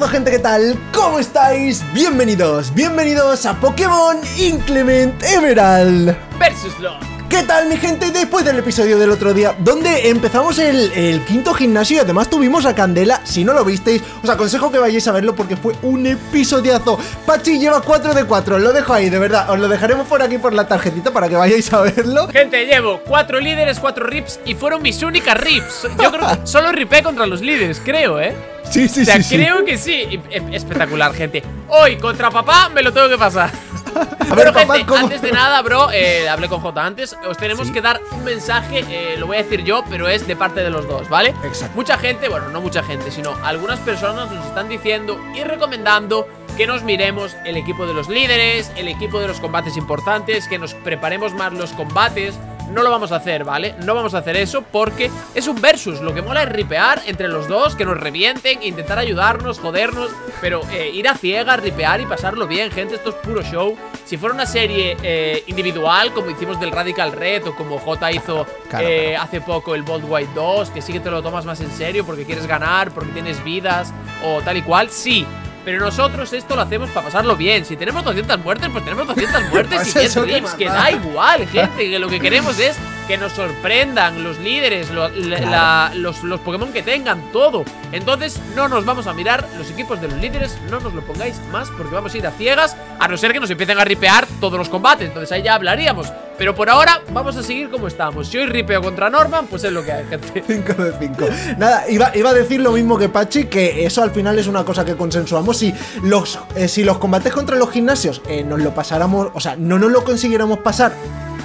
todo, gente, ¿qué tal? ¿Cómo estáis? Bienvenidos, bienvenidos a Pokémon Inclement Emerald Versuslocke. ¿Qué tal, mi gente? Después del episodio del otro día, donde empezamos el quinto gimnasio y además tuvimos a Candela. Si no lo visteis, os aconsejo que vayáis a verlo porque fue un episodiazo. Pachi lleva 4 de 4, lo dejo ahí, de verdad. Os lo dejaremos por aquí por la tarjetita para que vayáis a verlo. Gente, llevo 4 líderes, 4 rips y fueron mis únicas rips. Yo creo que solo ripé contra los líderes, creo, ¿eh? Sí, sí, sí. O sea, sí, creo que sí. Espectacular, gente. Hoy contra papá me lo tengo que pasar. A ver, pero, papá, gente, ¿cómo? Antes de nada, bro, hablé con J antes. Os tenemos que dar un mensaje, lo voy a decir yo, pero es de parte de los dos, ¿vale? Exacto. Mucha gente, bueno, no mucha gente, sino algunas personas nos están diciendo y recomendando que nos miremos el equipo de los líderes, el equipo de los combates importantes, que nos preparemos más los combates. No lo vamos a hacer, ¿vale? No vamos a hacer eso porque es un versus. Lo que mola es ripear entre los dos, que nos revienten, intentar ayudarnos, jodernos. Pero ir a ciegas, ripear y pasarlo bien, gente. Esto es puro show. Si fuera una serie individual, como hicimos del Radical Red o como J hizo hace poco el Bold White 2, que sí que te lo tomas más en serio porque quieres ganar, porque tienes vidas o tal y cual, sí. Pero nosotros esto lo hacemos para pasarlo bien. Si tenemos 200 muertes, pues tenemos 200 muertes y 100 rips, que da igual, gente. Que lo que queremos es que nos sorprendan los líderes, los Pokémon que tengan, todo. Entonces no nos vamos a mirar los equipos de los líderes, no nos lo pongáis más, porque vamos a ir a ciegas, a no ser que nos empiecen a ripear todos los combates. Entonces ahí ya hablaríamos. Pero por ahora vamos a seguir como estamos. Si hoy ripeo contra Norman, pues es lo que hay, gente. 5 de 5. Nada, iba a decir lo mismo que Pachi, que eso al final es una cosa que consensuamos. Si los combates contra los gimnasios nos lo pasáramos, o sea, no nos lo consiguiéramos pasar,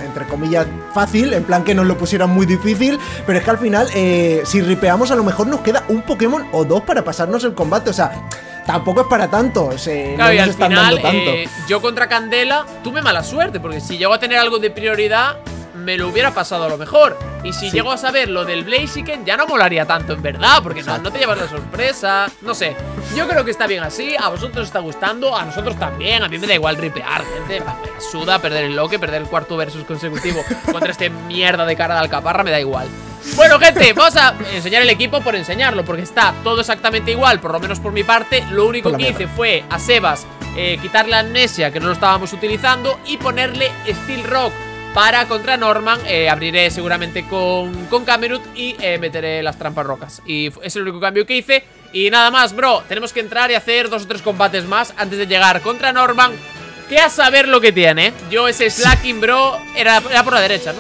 entre comillas, fácil, en plan que nos lo pusieran muy difícil, pero es que al final, si ripeamos, a lo mejor nos queda un Pokémon o dos para pasarnos el combate, o sea, tampoco es para tanto, claro, no nos están dando tanto. Yo contra Candela tuve mala suerte, porque si llego a tener algo de prioridad, me lo hubiera pasado a lo mejor. Y si llego a saber lo del Blaziken, ya no molaría tanto, en verdad, porque no te llevas la sorpresa. No sé, yo creo que está bien así. A vosotros os está gustando, a nosotros también. A mí me da igual ripear, gente. Me suda perder el loque, perder el cuarto versus consecutivo contra este mierda de cara de alcaparra, me da igual. Bueno, gente, vamos a enseñar el equipo por enseñarlo, porque está todo exactamente igual, por lo menos por mi parte. Lo único que hice fue a Sebas quitarle amnesia, que no lo estábamos utilizando, y ponerle Steel Rock para contra Norman. Abriré seguramente con Camerut y meteré las trampas rocas. Y es el único cambio que hice. Y nada más, bro, tenemos que entrar y hacer 2 o 3 combates más antes de llegar contra Norman, que a saber lo que tiene. Yo ese slacking, bro, era por la derecha, ¿no?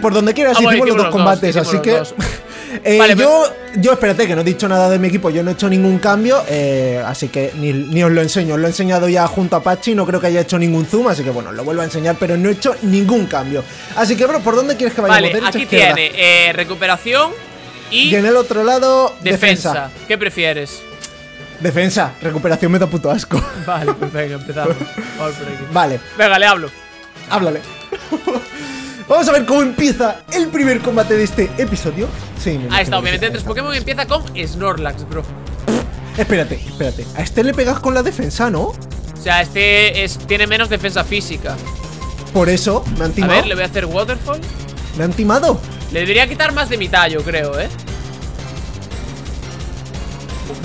Por donde quieras, hicimos los dos combates, así que... vale, yo espérate, que no he dicho nada de mi equipo. Yo no he hecho ningún cambio, así que ni os lo enseño. Os lo he enseñado ya junto a Pachi, no creo que haya hecho ningún zoom, así que bueno, lo vuelvo a enseñar, pero no he hecho ningún cambio. Así que, bro, ¿por dónde quieres que vaya? Vale, derecha, aquí izquierda. Tiene recuperación y en el otro lado, defensa. ¿Qué prefieres? Defensa, recuperación me da puto asco. Vale, pues venga, empezamos. Vamos por aquí. Vale. Venga, le hablo. Háblale. Vamos a ver cómo empieza el primer combate de este episodio. Sí, ahí está, obviamente entre Pokémon empieza con Snorlax, bro. Espérate. A este le pegas con la defensa, ¿no? O sea, este tiene menos defensa física. Por eso, me han timado. A ver, le voy a hacer Waterfall. ¿Me han timado? Le debería quitar más de mitad, yo creo, ¿eh?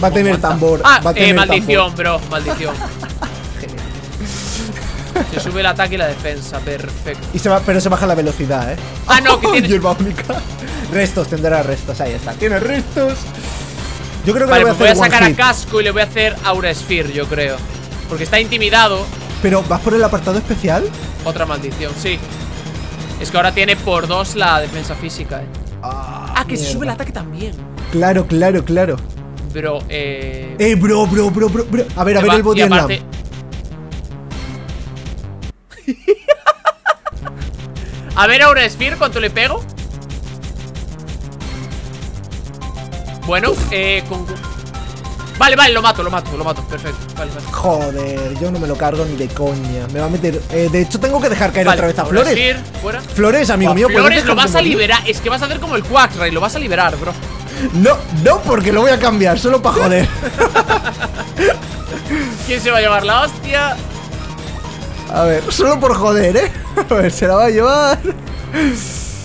Va a tener tambor. Ah, va a tener maldición, tambor, bro, maldición. Se sube el ataque y la defensa, perfecto. Y pero se baja la velocidad, ¿eh? Ah, no, que tiene hierba única. Restos, tendrá restos, ahí está. Tiene restos. Yo creo que vale, voy a sacar a Casco y le voy a hacer Aura Sphere, yo creo, porque está intimidado. ¿Pero vas por el apartado especial? Otra maldición, sí. Es que ahora tiene por 2 la defensa física, ¿eh? Ah, que mierda, se sube el ataque también. Claro. Bro, bro. A ver, el body slam. A ver, Aura Sphere, ¿cuánto le pego? Bueno, Vale, lo mato, perfecto, vale. Joder, yo no me lo cargo ni de coña. Me va a meter, de hecho tengo que dejar caer otra vez a Flores. Sphere, fuera. Flores, amigo mío. Flores, lo vas a liberar, es que vas a hacer como el Quackray, lo vas a liberar, bro. No, porque lo voy a cambiar, solo para joder. ¿Quién se va a llevar la hostia? A ver, solo por joder, ¿eh? A ver, se la va a llevar.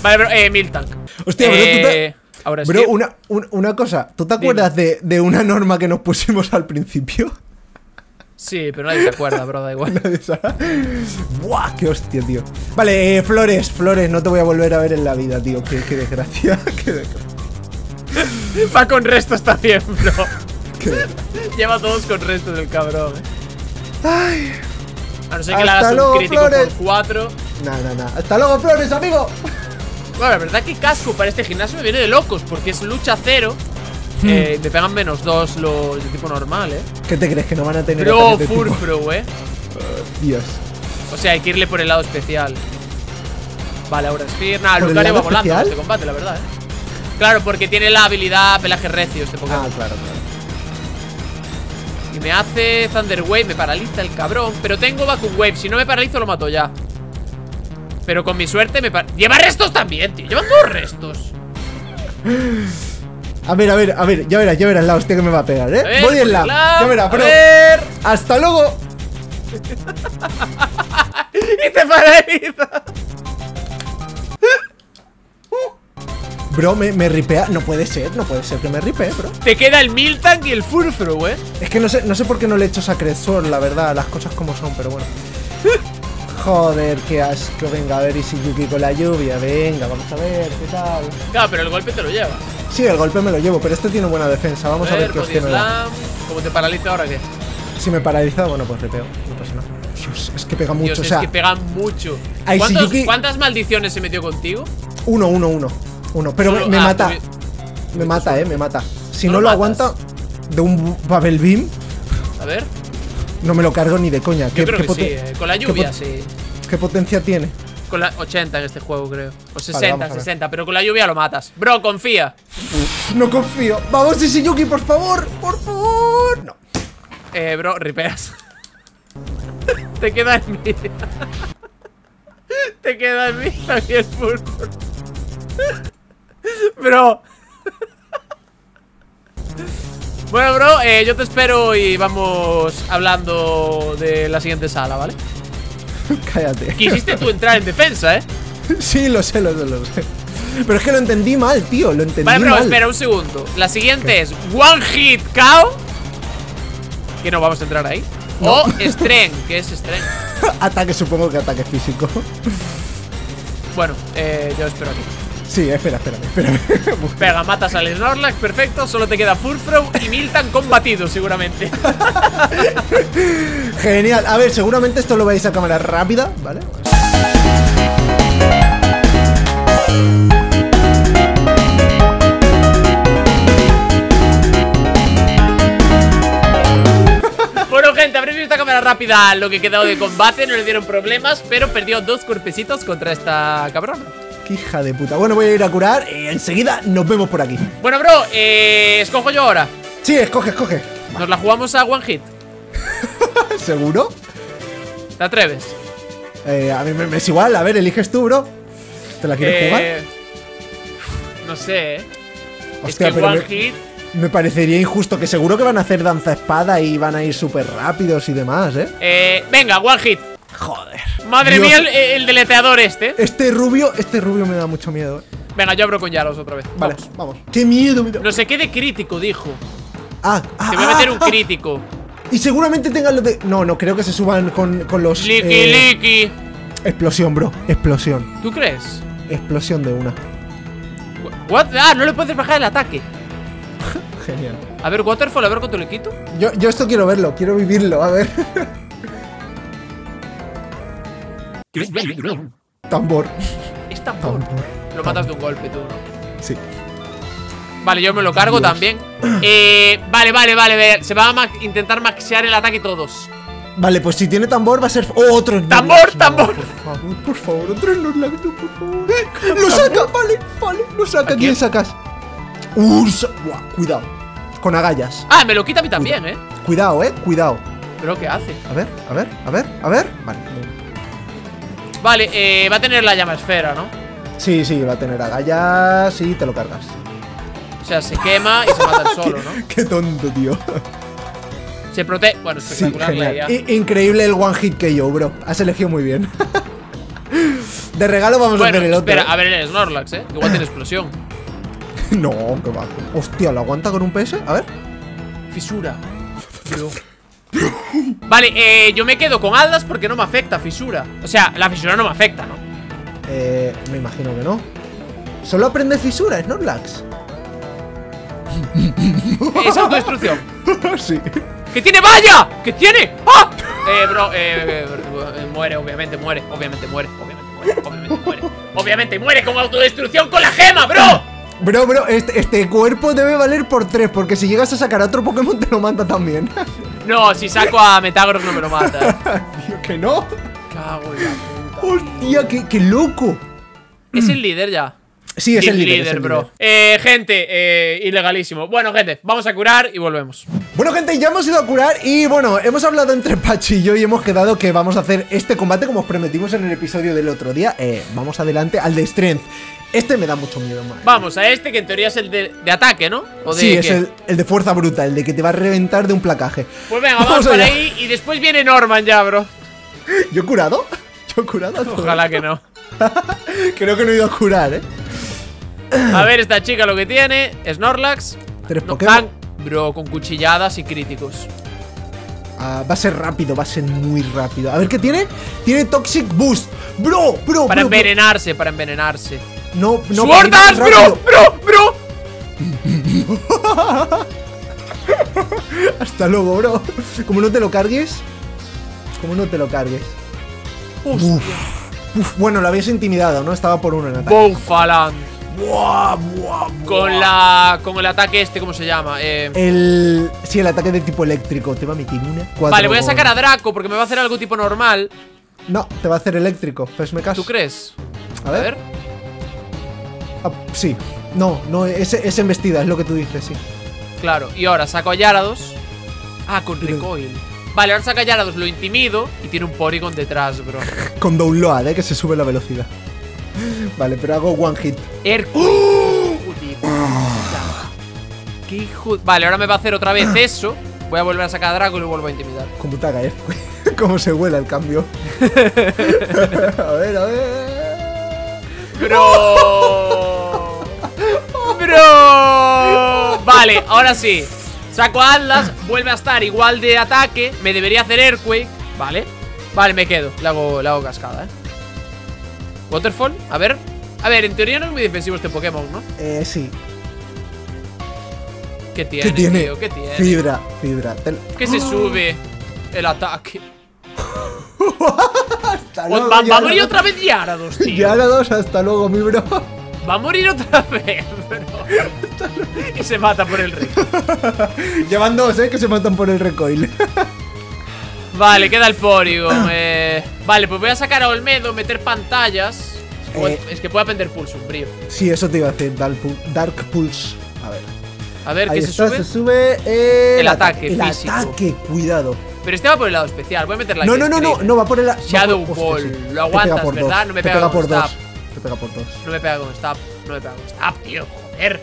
Vale, pero, Miltank. Hostia, bro, Ahora sí. Bro, que... una cosa. ¿Tú te acuerdas de una norma que nos pusimos al principio? Sí, pero nadie se acuerda, bro, da igual. Buah, qué hostia, tío. Vale, Flores, no te voy a volver a ver en la vida, tío. Qué desgracia, qué desgracia. Va con resto hasta 100, bro. Lleva todos con resto del cabrón. Ay. A no ser que le hagas un crítico por 4. Nah. Hasta luego, Flores, amigo. Bueno, la verdad que casco para este gimnasio me viene de locos, porque es lucha 0. Te pegan menos 2 los de tipo normal, ¿eh? ¿Qué te crees? Que no van a tener... Bro, Furfro, ¿eh? Dios. O sea, hay que irle por el lado especial. Vale, ahora Spear. Nada, Lucario va volando en este combate, la verdad, ¿eh? Claro, porque tiene la habilidad pelaje recio este Pokémon. Ah, claro. Y me hace Thunder Wave, me paraliza el cabrón. Pero tengo Vacuum Wave, si no me paralizo lo mato ya. Pero con mi suerte me... ¡Lleva restos también, tío! ¡Llevan todos restos! A ver, ya verás la hostia que me va a pegar, ¿eh? Voy en la... Ya verás, pero... ¡Hasta luego! ¡Y te paraliza! Bro, me ripea... No puede ser que me ripee, bro. Te queda el Miltank y el Furfro, ¿eh? Es que no sé por qué no le he hecho Sacred Sword, la verdad. Las cosas como son, pero bueno. Joder, qué asco. Venga, a ver, y si Yuki con la lluvia. Venga, vamos a ver, ¿qué tal? Claro, pero el golpe te lo lleva. Sí, el golpe me lo llevo, pero este tiene buena defensa. Vamos a ver qué hostia me da. ¿Cómo te paraliza ahora qué? Si me paraliza, bueno, pues repeo. No pasa nada. Dios, es que pega mucho. Dios, o sea, es que pega mucho. ¿Cuántas maldiciones se metió contigo? Uno. Pero solo, me mata. Me mata, me mata. Si no lo aguanta de un Babel Beam. A ver. No me lo cargo ni de coña. Yo creo que sí, con la lluvia sí. ¿Qué potencia tiene? Con la 80 en este juego, creo. O 60, vale, 60, pero con la lluvia lo matas. Bro, confía. No confío. Vamos, Isiyuki, por favor. Por favor. No. Bro, ripeas. Te queda en mí. Te queda en mí también, Furfur. Bro. Bueno, bro, yo te espero y vamos hablando de la siguiente sala, ¿vale? Cállate. Quisiste tú entrar en defensa, ¿eh? Sí, lo sé. Pero es que lo entendí mal, tío, Vale, bro, mal. Espera un segundo. La siguiente es One Hit KO. Que no vamos a entrar ahí. No. O Strength, que es Strength. Ataque, supongo que ataque físico. Bueno, yo espero aquí. Sí, espérame. Pega, matas al Snorlax, perfecto. Solo te queda Furfro y Miltank combatido, seguramente. Genial. A ver, seguramente esto lo veis a cámara rápida, ¿vale? Bueno, gente, habréis visto a cámara rápida lo que quedó de combate. No le dieron problemas, pero perdió 2 cuerpecitos contra esta cabrona. Hija de puta. Bueno, voy a ir a curar y enseguida nos vemos por aquí. Bueno, bro, ¿escojo yo ahora? Sí, escoge. ¿Nos la jugamos a One Hit? ¿Seguro? ¿Te atreves? A mí me es igual. A ver, eliges tú, bro. ¿Te la quieres jugar? No sé, hostia, es que One Hit... Me parecería injusto, que seguro que van a hacer danza espada y van a ir súper rápidos y demás, ¿eh? Venga, One Hit. Joder. Madre mía, el deleteador este. Este rubio me da mucho miedo. Venga, yo abro con Yaros otra vez. Vale, vamos. Qué miedo, No sé qué de crítico, dijo. Te voy a meter un crítico. Y seguramente tengan los de... No, creo que se suban con los... Liki. Explosión, bro. Explosión. ¿Tú crees? Explosión de una. ¿What? Ah, no le puedes bajar el ataque. Genial. A ver, Waterfall, a ver cuánto le quito. Yo esto quiero verlo, quiero vivirlo, a ver. Tambor. Es tambor. Lo matas de un golpe, tú, ¿no? Sí. Vale, yo me lo cargo también. Vale. Se va a intentar maxear el ataque todos. Vale, pues si tiene tambor va a ser... ¡Oh, otro! ¡Tambor! Por favor, otro Snorlax, por favor. ¡Lo saca! Vale. Lo saca. ¿Quién sacas? ¡Ursa! Cuidado. Con agallas. Ah, me lo quita a mí también, Cuidado. ¿Pero qué hace? A ver. Vale, va a tener la llama esfera, ¿no? Sí, va a tener agallas y te lo cargas. O sea, se quema y se mata el solo, ¿no? Qué tonto, tío. Se protege. Bueno, espectacular. Sí, genial. Increíble el One Hit KO, bro. Has elegido muy bien. De regalo vamos a ver el otro. Espera, a ver el Snorlax, ¿eh? Igual tiene explosión. No, que va. Hostia, ¿lo aguanta con un PS? A ver. Fisura. Pero... Vale, yo me quedo con Aldas porque no me afecta fisura. O sea, la fisura no me afecta, ¿no? Me imagino que no. Solo aprende fisura, Snorlax. Es autodestrucción. Sí. ¡Que tiene valla! ¡Que tiene! ¡Ah! Bro, muere, obviamente, muere. Obviamente, muere. Obviamente, muere. Obviamente, muere. Obviamente, muere con autodestrucción con la gema, bro. Bro, este cuerpo debe valer por 3. Porque si llegas a sacar a otro Pokémon, te lo mata también. No, si saco a Metagross no me lo mata. Tío, que no. Cago en la puta. Hostia, qué loco. Es el líder ya. Sí, es el líder, bro. Gente, ilegalísimo. Bueno, gente, vamos a curar y volvemos. Bueno, gente, ya hemos ido a curar y, bueno, hemos hablado entre Pachi y yo y hemos quedado que vamos a hacer este combate como os prometimos en el episodio del otro día. Vamos adelante al de Strength. Este me da mucho miedo, man. Vamos a este, que en teoría es el de ataque, ¿no? ¿O de sí, qué? Es el de fuerza bruta, el de que te va a reventar de un placaje. Pues venga, vamos para ahí y después viene Norman ya, bro. ¿Yo he curado? ¿Yo he curado? Ojalá que no. Creo que no he ido a curar, ¿eh? A ver esta chica lo que tiene. Snorlax. 3 Pokémon. Bro, con cuchilladas y críticos. Ah, va a ser rápido, va a ser muy rápido. A ver qué tiene. Tiene Toxic Boost. Bro. Para envenenarse, para envenenarse. No. ¡Sueltas, bro! Hasta luego, bro. Como no te lo cargues. Hostia. Uf, bueno, lo habías intimidado, ¿no? Estaba por uno en ataque. Bonfaland. Buah. Con el ataque este, ¿cómo se llama? Sí, el ataque de tipo eléctrico. Te va a meter una. Vale, voy a sacar a Draco porque me va a hacer algo tipo normal. No, te va a hacer eléctrico. Pues me caso. ¿Tú crees? A ver. Ah, sí. No, es embestida, es lo que tú dices, sí. Claro, y ahora saco a Gyarados. Ah, con recoil. Vale, ahora saca Gyarados, lo intimido y tiene un Porygon detrás, bro. Con download, que se sube la velocidad. Vale, pero hago one hit. ¡Qué hijo! Vale, ahora me va a hacer otra vez eso. Voy a volver a sacar a Draco y lo vuelvo a intimidar. Como te haga esto. Como se vuela el cambio. A ver. Bro. Vale, ahora sí. Saco a Atlas, vuelve a estar igual de ataque. Me debería hacer Earthquake. Vale, me quedo. Le hago cascada, Waterfall, a ver, en teoría no es muy defensivo este Pokémon, ¿no? Sí. ¿Qué tiene? Tío, ¿qué tiene? Fibra. Que se sube el ataque. Hasta luego, va a morir otra vez Gyarados, tío. Gyarados, hasta luego, mi bro. Va a morir otra vez, bro. Y se mata por el recoil. Llevan dos, que se matan por el recoil. Vale, queda el Porygon. Vale, pues voy a sacar a Olmedo, meter pantallas. Es que puede aprender Pulse Umbrío. Sí, eso te iba a decir, Dark Pulse. A ver, ¿qué está, se sube el ataque físico. El ataque, cuidado. Pero este va por el lado especial, voy a meter la... No, va por el... Shadow Ball, sí. Lo aguantas, ¿verdad? No me pega con Stab. Te pega por dos. No me pega con Stab, tío, joder.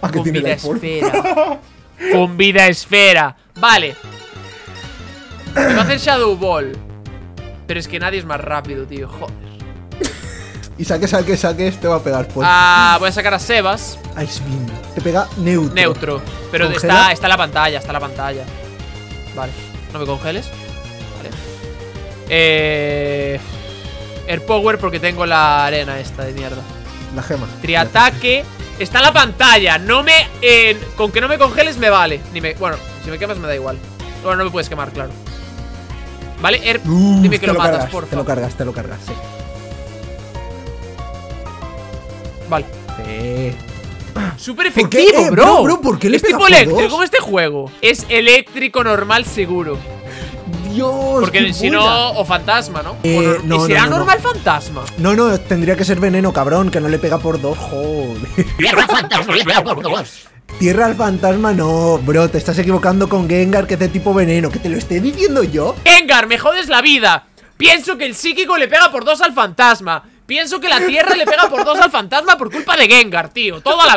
Con tiene vida esfera. Con vida esfera. Vale. Me va a hacer Shadow Ball. Pero es que nadie es más rápido, tío. Joder. Y saques, te va a pegar fuerte. Voy a sacar a Sebas. Ice Beam. Te pega neutro. Pero está la pantalla. Vale. No me congeles. Vale. Air Power porque tengo la arena esta de mierda. La gema. Triataque. Está la pantalla. Con que no me congeles me vale. Bueno, si me quemas me da igual. Bueno, no me puedes quemar, claro. Vale, dime que lo matas, por favor. Te lo cargas, sí. Vale. Sí. Súper efectivo, bro. ¿Por qué le es tipo eléctrico en este juego? Es eléctrico normal seguro. Dios. Porque si no, o fantasma, ¿no? No, será normal fantasma. No, tendría que ser veneno, cabrón, que no le pega por dos. Joder. Tierra fantasma, le pega por dos. Tierra al fantasma, no, bro, te estás equivocando con Gengar, que es de tipo veneno. ¿Que te lo esté diciendo yo? Gengar, me jodes la vida. Pienso que el psíquico le pega por dos al fantasma. Pienso que la tierra le pega por dos al fantasma por culpa de Gengar, tío. Toda la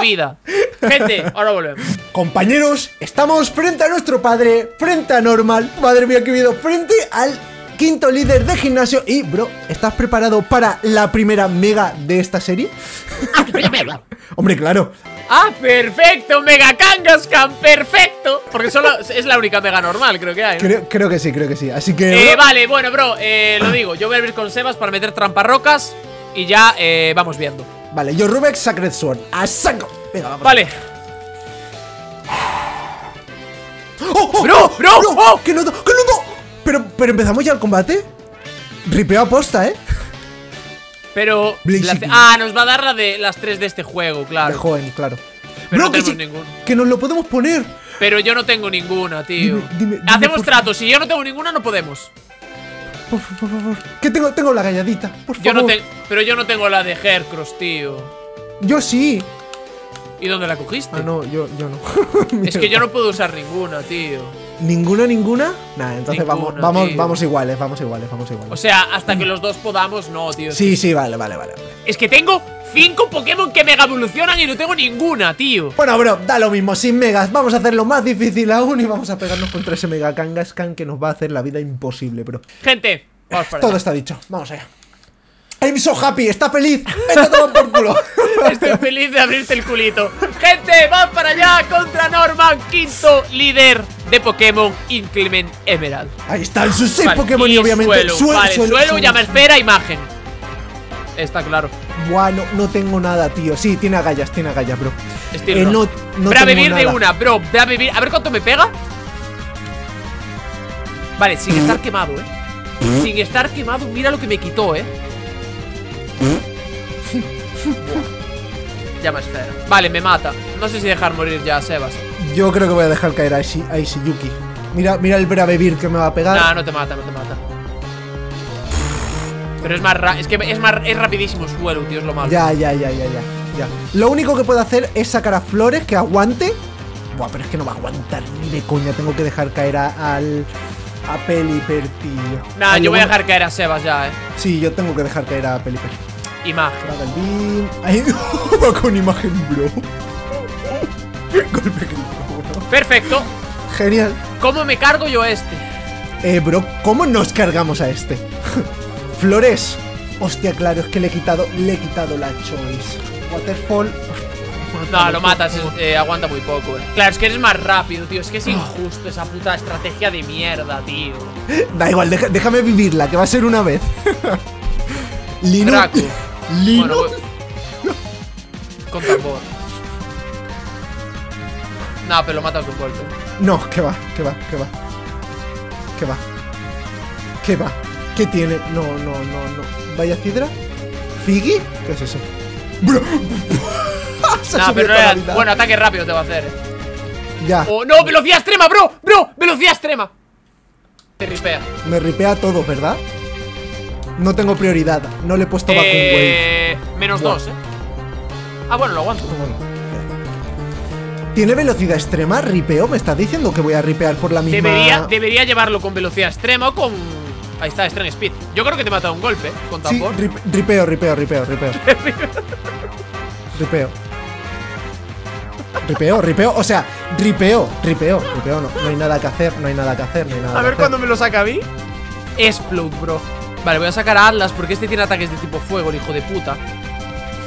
vida. Gente, ahora volvemos. Compañeros, estamos frente a nuestro padre, frente a Normal. Madre mía, qué miedo, frente al quinto líder de gimnasio. Y, bro, ¿estás preparado para la primera mega de esta serie? Hombre, claro. ¡Ah, perfecto! ¡Mega Kangaskhan! ¡Perfecto! Porque solo es la única mega normal, creo que hay, ¿no? Creo que sí, creo que sí. Así que... vale, bueno, bro, lo digo. Yo voy a abrir con Sebas para meter tramparrocas y ya vamos viendo. Vale, yo Rubex Sacred Sword. ¡A saco! Venga, vamos. Vale. ¡Oh, oh! ¡Bro! ¡Bro! ¡Oh! ¡Que no! ¡Que no! Pero empezamos ya el combate. Ripeo aposta, ¿eh? Pero... ah, nos va a dar la de las tres de este juego, claro. De joven, claro. Pero bro, no tenemos ninguna. Que nos lo podemos poner. Pero yo no tengo ninguna, tío. Dime, hacemos trato. Si yo no tengo ninguna, no podemos. Por favor. Que tengo la galladita, por favor. Pero yo no tengo la de Hercross, tío. Yo sí. ¿Y dónde la cogiste? Ah, no, yo no. Es que yo no puedo usar ninguna, tío. ¿Ninguna, ninguna? Nah, entonces ninguna, vamos iguales, vamos iguales. O sea, hasta que los dos podamos, no, tío. Sí, tío. Sí, vale. Es que tengo 5 Pokémon que mega evolucionan y no tengo ninguna, tío. Bueno, bro, da lo mismo, sin megas. Vamos a hacerlo más difícil aún y vamos a pegarnos contra ese Mega Kangaskhan que nos va a hacer la vida imposible, bro. Gente, vamos para allá. Está dicho, vamos allá. I'm so happy, está feliz. Vete a tomar por culo. Estoy feliz de abrirte el culito. Gente, vamos para allá contra Norman, quinto líder de Pokémon Inclement Emerald. Ahí están sus 6 Pokémon y obviamente suelo, llama esfera, imagen. Está claro. Buah, no tengo nada, tío. Sí, tiene agallas, bro. No voy a vivir nada. Voy a vivir. A ver cuánto me pega. Vale, sin estar quemado, eh. Sin estar quemado, mira lo que me quitó, eh. Llama esfera. Vale, me mata. No sé si dejar morir ya a Sebas. Yo creo que voy a dejar caer a Ishiyuki. Mira el Bravevir que me va a pegar. No, no te mata. Pero es más es rapidísimo suelo, tío, es lo malo. Ya. Lo único que puedo hacer es sacar a Flores que aguante. Buah, pero es que no va a aguantar ni de coña. Tengo que dejar caer a Pelipper, tío. Nah, yo voy a dejar caer a Sebas ya, eh. Sí, yo tengo que dejar caer a Pelipper. Imagen. Ay, no, con imagen, bro. Golpe que no. Perfecto. Genial. ¿Cómo me cargo yo a este? Bro, ¿cómo nos cargamos a este? Flores. Hostia, claro, es que le he quitado la choice. Waterfall. No, lo matas, aguanta muy poco, eh. Claro, es que eres más rápido, tío. Es que es injusto esa puta estrategia de mierda, tío. Da igual, déjame vivirla, que va a ser una vez. Lino. Bueno, pues... con tambor. No, pero lo matas de un golpe. No, que va. ¿Qué tiene? No. ¿Vaya Cidra? ¿Figgy? ¿Qué es eso? Bro. No, pero bueno, ataque rápido te va a hacer. Ya. Oh, no, velocidad extrema, bro. Velocidad extrema. Te ripea. Me ripea todo, ¿verdad? No tengo prioridad. No le he puesto Vacuum Wave. Menos 2, eh. Ah, bueno, lo aguanto. ¿Tiene velocidad extrema? ¿Ripeo? ¿Me estás diciendo que voy a ripear por la misma? Debería llevarlo con velocidad extrema o con... Ahí está, Strength Speed. Yo creo que te he matado un golpe, con tambor. Sí, ripeo. Ripeo, o sea, ripeo, no hay nada que hacer, A ver cuándo me lo saca a mí. Explode, bro. Vale, voy a sacar a Atlas porque este tiene ataques de tipo fuego, el hijo de puta.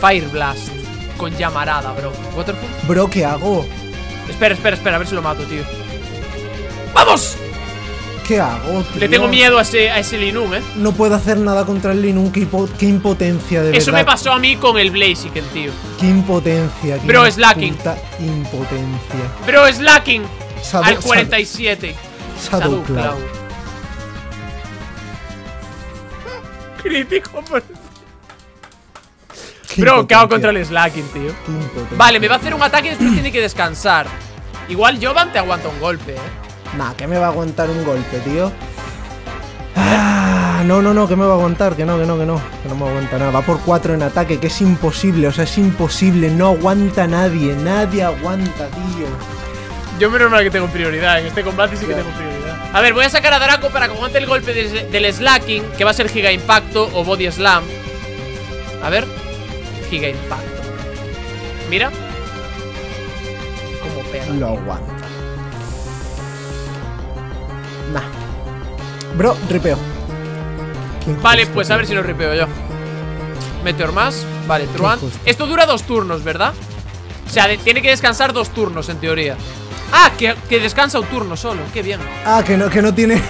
Fire Blast, con llamarada, bro. Waterfall. Bro, ¿qué hago? Espera, a ver si lo mato, tío. ¡Vamos! ¿Qué hago, tío? Le tengo miedo a ese Linum, eh. No puedo hacer nada contra el Linum, qué impotencia, de verdad. Eso me pasó a mí con el Blaziken, tío. Qué impotencia, bro, Slacking. Bro, Slacking. Al 47. Shadow Cloud. Crítico, por... Bro, ¿qué hago contra el Slacking, tío? Vale, me va a hacer un ataque y después tiene que descansar. Igual Jovan te aguanta un golpe, eh. Nah, que me va a aguantar un golpe, tío. Ah, no, que me va a aguantar. Que no me aguanta nada. Va por 4 en ataque, que es imposible. O sea, es imposible, no aguanta nadie. Nadie aguanta, tío. Yo menos mal que tengo prioridad. En este combate sí que tengo prioridad. A ver, voy a sacar a Draco para que aguante el golpe del Slacking, que va a ser Giga Impacto o Body Slam. A ver, Giga Impacto. Mira cómo pega. Lo aguanta. Nah. Bro, ripeo. Vale, pues a ver si lo ripeo yo. Meteor más. Vale, Truant. Esto dura 2 turnos, ¿verdad? O sea, tiene que descansar 2 turnos, en teoría. Ah, que descansa un turno solo. Qué bien. Ah, que no tiene...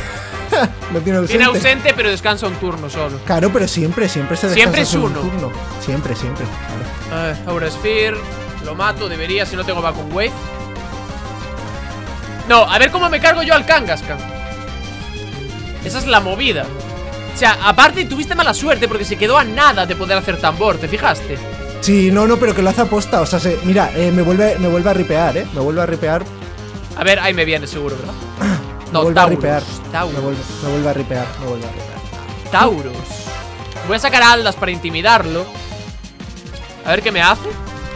no tiene ausente. Tiene ausente, pero descansa un turno solo. Claro, pero siempre se descansa. Siempre es uno. Un turno. Siempre. Claro. Aura Sphere. Lo mato, debería, si no tengo Vacuum Wave. No, a ver cómo me cargo yo al Kangaskhan. Esa es la movida. O sea, aparte tuviste mala suerte porque se quedó a nada de poder hacer tambor, ¿te fijaste? Sí, no, pero que lo hace aposta. O sea, mira, me vuelve a ripear, ¿eh? Me vuelve a ripear. A ver, ahí me viene seguro, ¿verdad? No, Taurus. Me vuelve a ripear. Taurus. Voy a sacar a Aldas para intimidarlo. A ver qué me hace.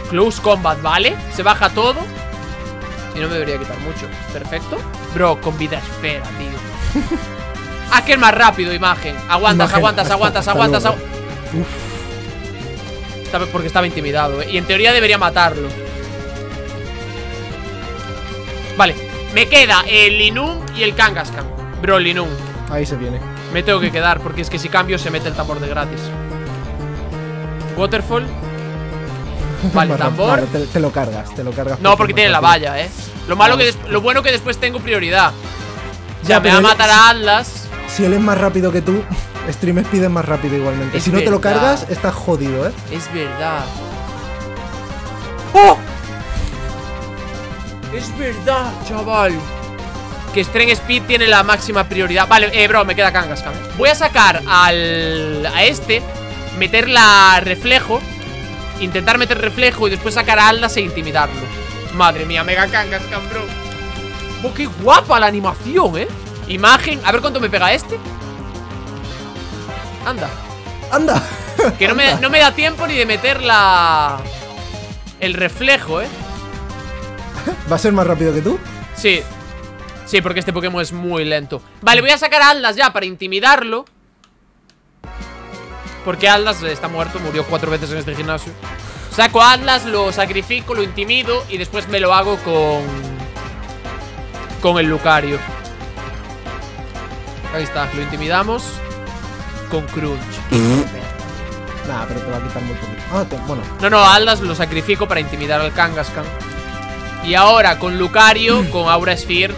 Close Combat, ¿vale? Se baja todo. Y no me debería quitar mucho. Perfecto. Bro, con vida esfera, tío. Ah, que es más rápido, imagen. Aguantas. Uf. Porque estaba intimidado, ¿eh? Y en teoría debería matarlo. Vale. Me queda el Linun y el Kangaskhan. Bro, Linun. Ahí se viene. Me tengo que quedar, porque es que si cambio se mete el tambor de gratis. Waterfall. Vale, tambor. Te lo cargas. No, porque tiene la valla, eh. Lo bueno que después tengo prioridad. Ya, me va a matar a Atlas. Si él es más rápido que tú, Stream Speed es más rápido igualmente. Si no te lo cargas, estás jodido, eh. Es verdad. ¡Oh! Es verdad, chaval. Que Stream Speed tiene la máxima prioridad. Vale, bro, me queda Kangaskhan. Voy a sacar a este. Meter la reflejo. Intentar meter reflejo y después sacar a Aldas e intimidarlo. Madre mía, Mega Kangaskhan, bro. Oh, qué guapa la animación, eh. Imagen, a ver cuánto me pega este. Anda. Que no me da tiempo ni de meter el reflejo, eh. ¿Va a ser más rápido que tú? Sí. Sí, porque este Pokémon es muy lento. Vale, voy a sacar a Aldas ya para intimidarlo. Porque Atlas está muerto, murió 4 veces en este gimnasio. Saco a Atlas, lo sacrifico, lo intimido y después me lo hago con el Lucario. Ahí está, lo intimidamos con Crunch. Nah, pero te va a quitar muy poquito. Bueno. No, a Atlas lo sacrifico para intimidar al Kangaskhan. Y ahora con Lucario, con Aura Sphere.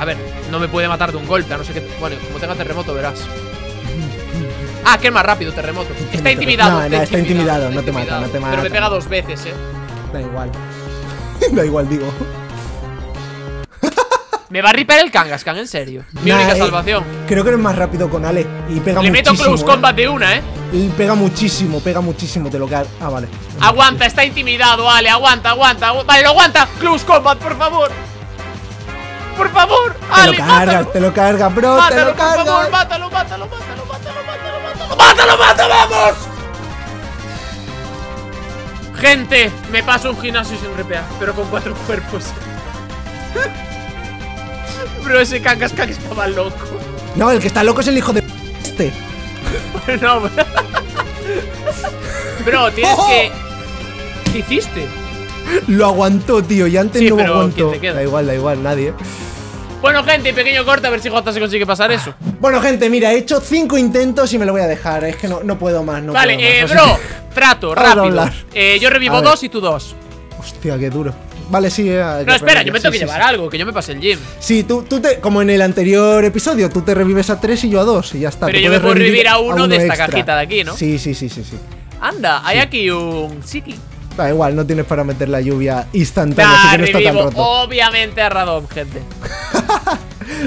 A ver, no me puede matar de un golpe, a no ser que... Bueno, como tenga terremoto verás. Ah, que es más rápido, terremoto. Está intimidado. Está intimidado, no te mata. Pero me pega 2 veces, eh. Da igual. Da igual, digo. Me va a ripear el Kangaskhan, en serio. Mi única salvación. Creo que eres más rápido con Ale. Y pega muchísimo. Le meto Close Combat de una, eh. Y pega muchísimo, te lo cae. Ah, vale. Aguanta, está intimidado, Ale. Aguanta. Vale, lo aguanta. Close Combat, por favor. Por favor, Ale. Te lo carga, bro. Mátalo, te lo carga. Por favor, mátalo, vamos. Gente, me paso un gimnasio sin repear, pero con 4 cuerpos. Bro, ese Kangaskhan estaba loco. No, el que está loco es el hijo de este. No, bro. Bro, tienes que... ¿Qué hiciste? Lo aguantó, tío, y antes sí, no lo aguantó. Da igual, nadie. Bueno, gente, pequeño corte, a ver si Jota se consigue pasar eso. Bueno, gente, mira, he hecho 5 intentos y me lo voy a dejar. Es que no puedo más. Vale, puedo más, bro, trato, rápido. Yo revivo 2 y tú 2. Hostia, qué duro. Vale, sí. No, espera, yo me tengo que llevar algo, que yo me pase el gym. Sí, tú te... Como en el anterior episodio, tú te revives a 3 y yo a 2 y ya está. Pero yo me puedo revivir a uno de esta cajita de aquí, ¿no? Sí. Anda, hay aquí un Psiqui. Da igual, no tienes para meter la lluvia instantánea, así que no está tan roto. Obviamente a Radom, gente.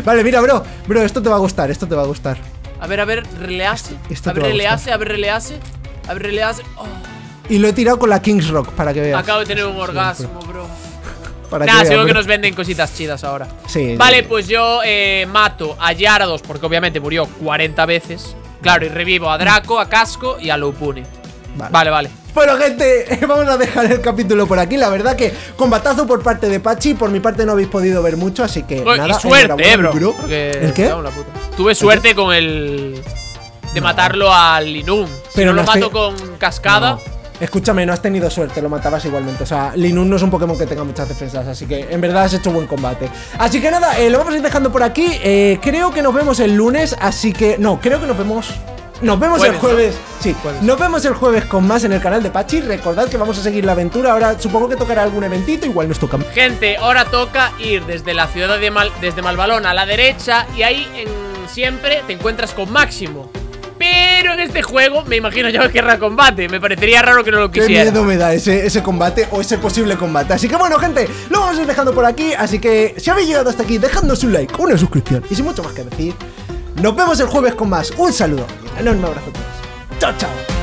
Vale, mira, bro, esto te va a gustar. A ver, release. A ver, release. Oh. Y lo he tirado con la King's Rock, para que veas. Acabo de tener un orgasmo, bro. Nada, seguro que nos venden cositas chidas ahora. Sí. Vale, pues yo mato a Yardos, porque obviamente murió 40 veces. Claro, y revivo a Draco, a Casco y a Lopunny. Vale. Bueno, gente, vamos a dejar el capítulo por aquí. La verdad que combatazo por parte de Pachi. Por mi parte no habéis podido ver mucho, así que nada. Y suerte, bro. ¿El qué? Tuve suerte con el... De matarlo al Linun. Pero si no lo mato con cascada... No. Escúchame, no has tenido suerte, lo matabas igualmente. O sea, Linun no es un Pokémon que tenga muchas defensas, así que en verdad has hecho buen combate. Así que nada, lo vamos a ir dejando por aquí. Creo que nos vemos el lunes, así que... No, creo que nos vemos... Nos vemos el jueves. ¿No? Sí, nos vemos el jueves con más en el canal de Pachi. Recordad que vamos a seguir la aventura. Ahora supongo que tocará algún eventito, igual nos toca. Gente, ahora toca ir desde la ciudad de Malvalón a la derecha. Y ahí siempre te encuentras con Máximo. Pero en este juego me imagino yo que querrá combate. Me parecería raro que no lo quisiera. Qué miedo me da ese combate o ese posible combate. Así que bueno, gente, lo vamos a ir dejando por aquí. Así que si habéis llegado hasta aquí, dejadnos un like, una suscripción y sin mucho más que decir, nos vemos el jueves con más. Un saludo, un enorme abrazo a todos. Chao, chao.